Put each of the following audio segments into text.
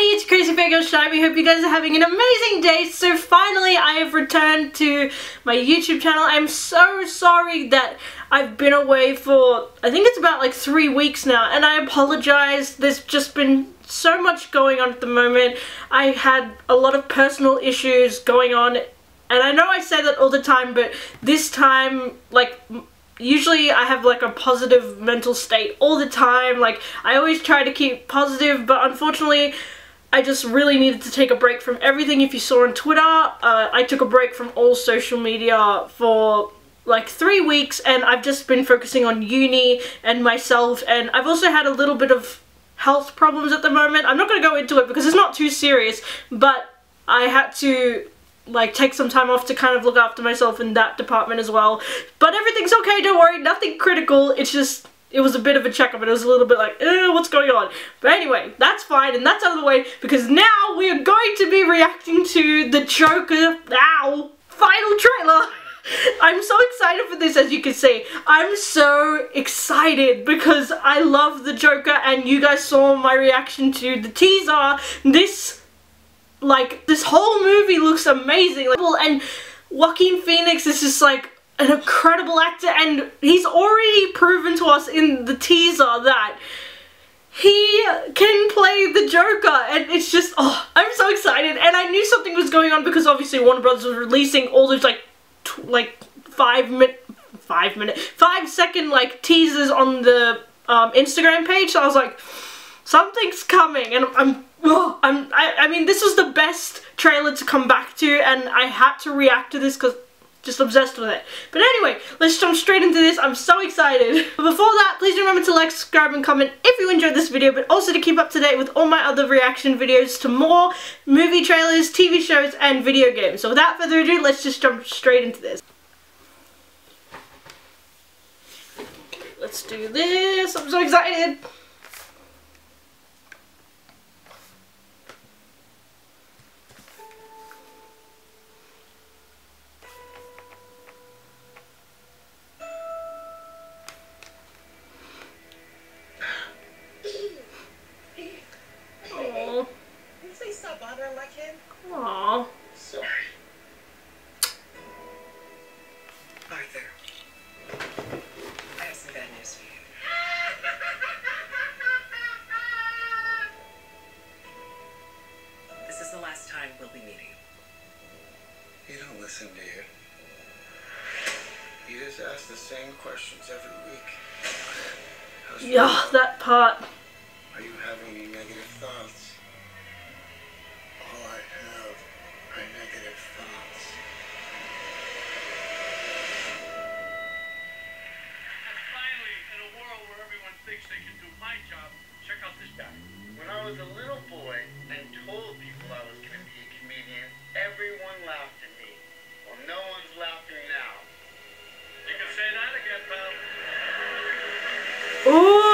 everybody, it's Crazy Fair Girl Shine. We hope you guys are having an amazing day. So finally I have returned to my YouTube channel. I'm so sorry that I've been away for, I think it's about like 3 weeks now, and I apologize. There's just been so much going on at the moment. I had a lot of personal issues going on, and I know I say that all the time, but this time, like, usually I have like a positive mental state all the time, like I always try to keep positive, but unfortunately I just really needed to take a break from everything. If you saw on Twitter, I took a break from all social media for like 3 weeks, and I've just been focusing on uni and myself, and I've also had a little bit of health problems at the moment. I'm not going to go into it because it's not too serious, but I had to like take some time off to kind of look after myself in that department as well. But everything's okay, don't worry, nothing critical. It's just, it was a bit of a checkup and it was a little bit like, what's going on? But anyway, that's fine and that's out of the way, because now we are going to be reacting to the Joker, final trailer. I'm so excited for this, as you can see. I'm so excited because I love the Joker, and you guys saw my reaction to the teaser. This whole movie looks amazing, and Joaquin Phoenix is just like an incredible actor, and he's already proven to us in the teaser that he can play the Joker, and it's just, oh, I'm so excited. And I knew something was going on because obviously Warner Bros. Was releasing all those like 5 second like teasers on the Instagram page, so I was like, something's coming, and I mean this was the best trailer to come back to, and I had to react to this because just obsessed with it. But anyway, let's jump straight into this. I'm so excited. But before that, please remember to like, subscribe and comment if you enjoyed this video, but also to keep up to date with all my other reaction videos to more movie trailers, TV shows and video games. So without further ado, let's just jump straight into this. Okay, let's do this. I'm so excited. Listen, dear. You just ask the same questions every week. That part. Are you having any negative thoughts? All I have are negative thoughts. And finally, in a world where everyone thinks they can do my job, check out this guy. When I was a little boy and told people I was going to be a comedian, everyone laughed at me. No one's laughing now. You can say that again, pal. Ooh!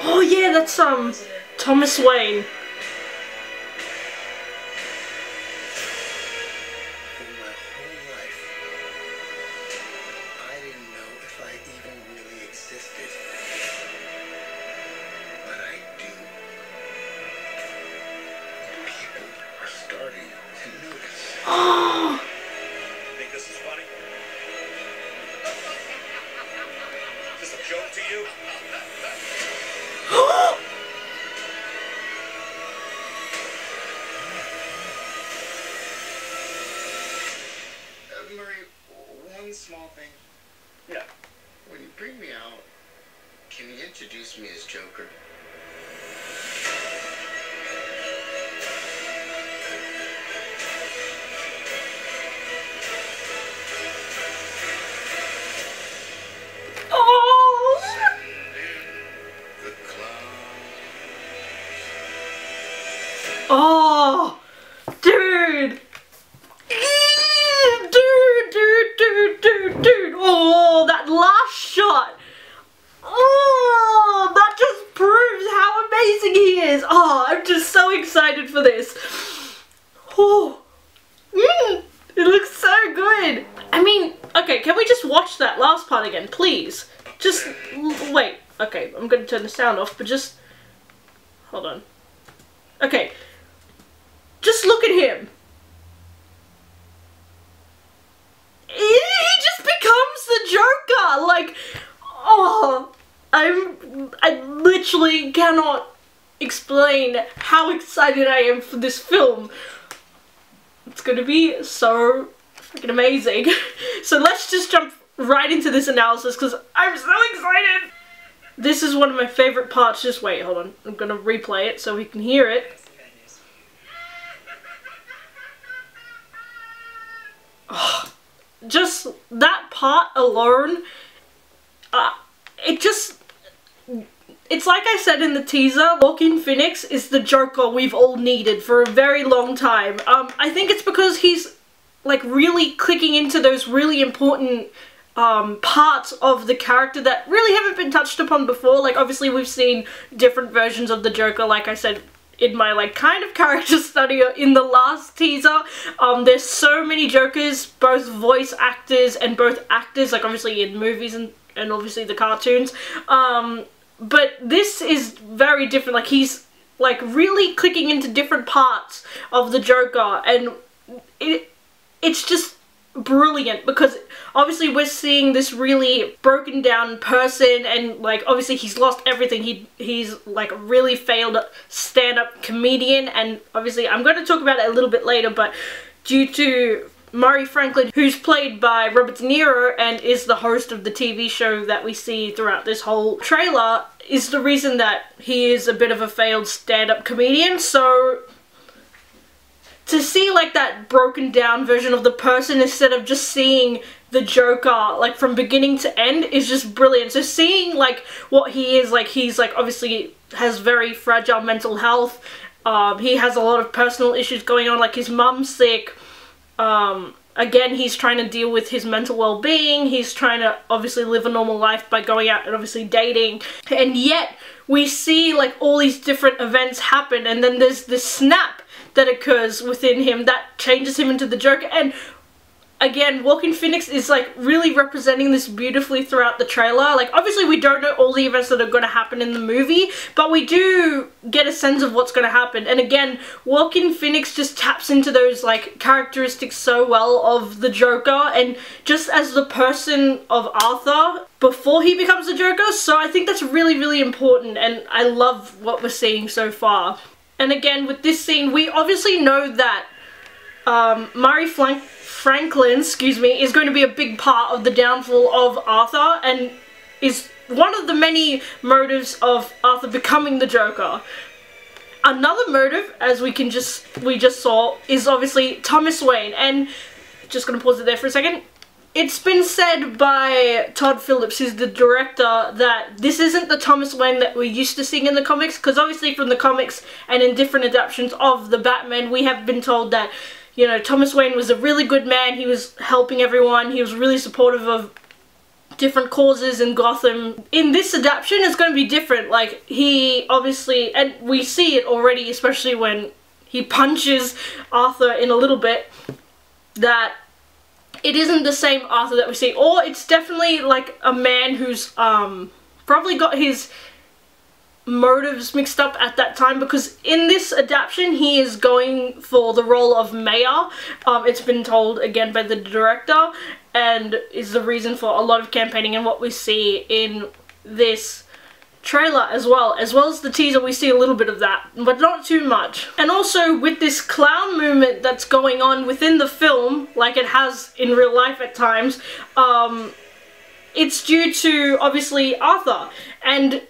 Oh yeah, that's Thomas Wayne. Murray, one small thing. Yeah. When you bring me out, can you introduce me as Joker? Oh, dude. Dude. Oh, that last shot. Oh, that just proves how amazing he is. Oh, I'm just so excited for this. Oh, it looks so good. I mean, okay, can we just watch that last part again, please? Just wait. Okay, I'm gonna turn the sound off, but just hold on. Okay. Just look at him. He just becomes the Joker. Like, oh, I literally cannot explain how excited I am for this film. It's gonna be so freaking amazing. So let's just jump right into this analysis because I'm so excited. This is one of my favorite parts. Just wait, hold on. I'm gonna replay it so we can hear it. Oh, just that part alone, it's like I said in the teaser, Joaquin Phoenix is the Joker we've all needed for a very long time. I think it's because he's like really clicking into those really important parts of the character that really haven't been touched upon before. Like, obviously we've seen different versions of the Joker, like I said in my like kind of character study in the last teaser. There's so many Jokers, both voice actors and both actors, like obviously in movies and obviously the cartoons. But this is very different. Like, he's like really clicking into different parts of the Joker, and it's just brilliant because obviously we're seeing this really broken down person, and like obviously he's lost everything. He's like a really failed stand-up comedian, and obviously I'm going to talk about it a little bit later, but due to Murray Franklin, who's played by Robert De Niro and is the host of the TV show that we see throughout this whole trailer, is the reason that he is a bit of a failed stand-up comedian. So to see like that broken down version of the person instead of just seeing the Joker like from beginning to end is just brilliant. So seeing like what he is, like he's like obviously has very fragile mental health. He has a lot of personal issues going on, like his mum's sick. Again, he's trying to deal with his mental well-being. He's trying to obviously live a normal life by going out and obviously dating. And yet we see like all these different events happen, and then there's this snap that occurs within him that changes him into the Joker. And again, Joaquin Phoenix is like really representing this beautifully throughout the trailer. Like, obviously we don't know all the events that are going to happen in the movie, but we do get a sense of what's going to happen. And again, Joaquin Phoenix just taps into those like characteristics so well of the Joker, and just as the person of Arthur before he becomes the Joker. So I think that's really, really important, and I love what we're seeing so far. And again, with this scene, we obviously know that Murray Franklin, excuse me, is going to be a big part of the downfall of Arthur, and is one of the many motives of Arthur becoming the Joker. Another motive, as we just saw, is obviously Thomas Wayne. And just gonna pause it there for a second. It's been said by Todd Phillips, who's the director, that this isn't the Thomas Wayne that we're used to seeing in the comics, because obviously from the comics and in different adaptations of the Batman, we have been told that, you know, Thomas Wayne was a really good man, he was helping everyone, he was really supportive of different causes in Gotham. In this adaptation, it's going to be different. Like, he obviously, and we see it already, especially when he punches Arthur in a little bit, that it isn't the same Arthur that we see, or it's definitely like a man who's probably got his motives mixed up at that time, because in this adaptation he is going for the role of mayor. It's been told again by the director, and is the reason for a lot of campaigning and what we see in this trailer as well. As well as the teaser, we see a little bit of that, but not too much. And also with this clown movement that's going on within the film, like it has in real life at times, it's due to obviously Arthur. And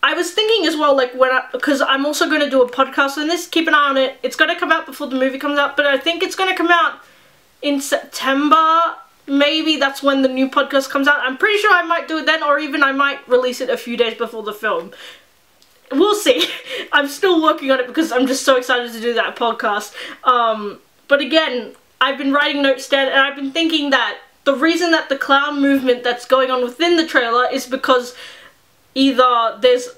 I was thinking as well, like because I'm also going to do a podcast on this, keep an eye on it. It's going to come out before the movie comes out, but I think it's going to come out in September. Maybe that's when the new podcast comes out. I'm pretty sure I might do it then, or even I might release it a few days before the film. We'll see. I'm still working on it because I'm just so excited to do that podcast. But again, I've been writing notes down, and I've been thinking that the reason that the clown movement that's going on within the trailer is because either there's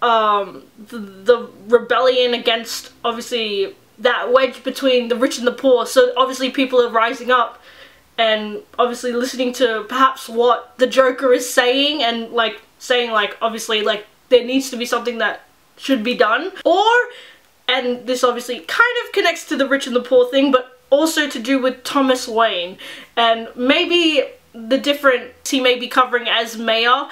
the rebellion against, obviously, that wedge between the rich and the poor. So obviously people are rising up and obviously listening to perhaps what the Joker is saying, and like saying like obviously like there needs to be something that should be done. Or, and this obviously kind of connects to the rich and the poor thing, but also to do with Thomas Wayne and maybe the difference he may be covering as mayor,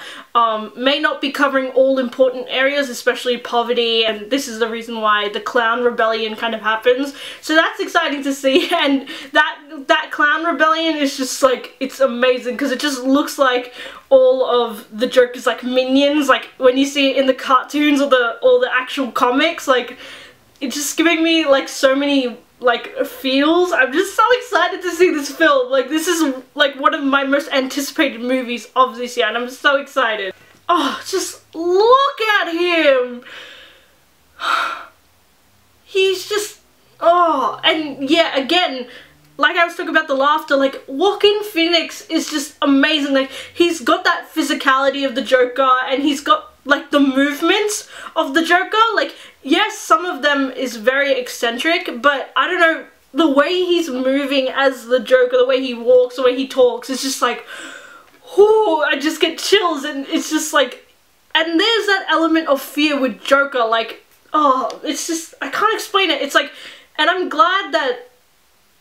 may not be covering all important areas, especially poverty, and this is the reason why the clown rebellion kind of happens. So that's exciting to see, and that clown rebellion is just like, it's amazing because it just looks like all of the Joker's like minions, like when you see it in the cartoons or the actual comics, like it's just giving me like so many like feels. I'm just so excited to see this film. Like this is like one of my most anticipated movies of this year, and I'm so excited. Oh, just look at him. He's just, oh, and yeah, again, like I was talking about the laughter, like Joaquin Phoenix is just amazing. Like he's got that physicality of the Joker, and he's got like the movements of the Joker. Like yes, some of them is very eccentric, but I don't know, the way he's moving as the Joker, the way he walks, the way he talks, it's just like, whoo, I just get chills. And it's just like, and there's that element of fear with Joker, like, oh, it's just, I can't explain it. It's like, and I'm glad that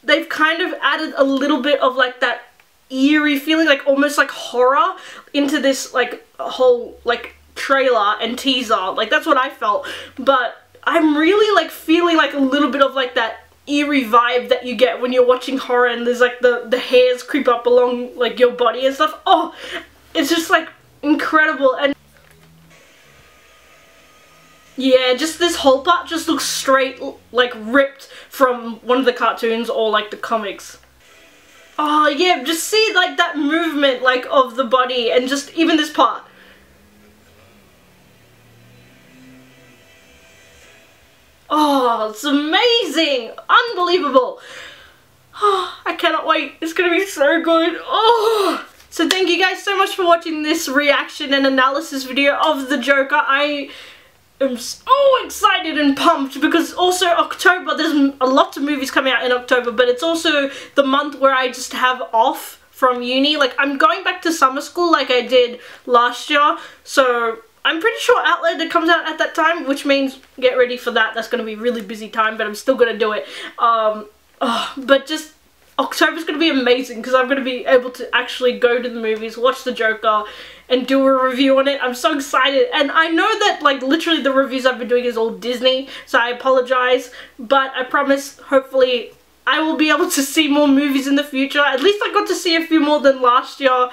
they've kind of added a little bit of like that eerie feeling, like almost like horror into this like whole like trailer and teaser. Like that's what I felt, but I'm really like feeling like a little bit of like that eerie vibe that you get when you're watching horror, and there's like the hairs creep up along like your body and stuff. Oh, it's just like incredible. And yeah, just this whole part just looks straight like ripped from one of the cartoons or like the comics. Oh yeah, just see like that movement like of the body, and just even this part. Oh, it's amazing! Unbelievable! Oh, I cannot wait. It's gonna be so good. Oh! So thank you guys so much for watching this reaction and analysis video of the Joker. I am so excited and pumped because also October, there's a lot of movies coming out in October, but it's also the month where I just have off from uni. Like, I'm going back to summer school like I did last year, so I'm pretty sure Outlander comes out at that time, which means get ready for that. That's going to be a really busy time, but I'm still going to do it. But just October's going to be amazing because I'm going to be able to actually go to the movies, watch the Joker, and do a review on it. I'm so excited. And I know that like literally the reviews I've been doing is all Disney, so I apologize, but I promise hopefully I will be able to see more movies in the future. At least I got to see a few more than last year.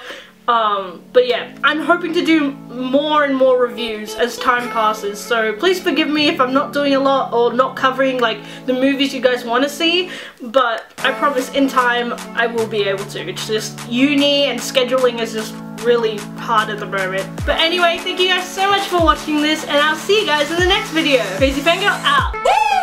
But yeah, I'm hoping to do more and more reviews as time passes, so please forgive me if I'm not doing a lot or not covering like the movies you guys want to see, but I promise in time I will be able to. It's just uni and scheduling is just really hard at the moment. But anyway, thank you guys so much for watching this, and I'll see you guys in the next video. Crazy Fangirl out!